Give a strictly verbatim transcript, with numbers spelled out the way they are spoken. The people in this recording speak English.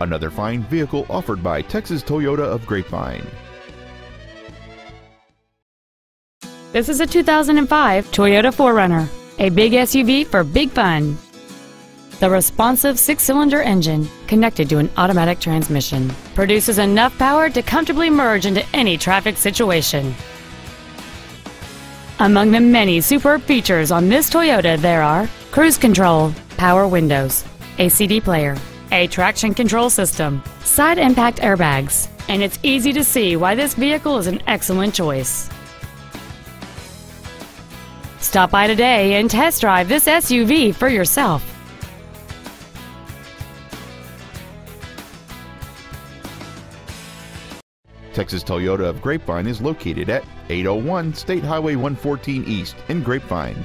another fine vehicle offered by Texas Toyota of Grapevine. This is a two thousand five Toyota four runner, a big S U V for big fun. The responsive six-cylinder engine, connected to an automatic transmission, produces enough power to comfortably merge into any traffic situation. Among the many superb features on this Toyota there are cruise control, power windows, a C D player, a traction control system, side impact airbags, and it's easy to see why this vehicle is an excellent choice. Stop by today and test drive this S U V for yourself. Texas Toyota of Grapevine is located at eight oh one State Highway one fourteen East in Grapevine.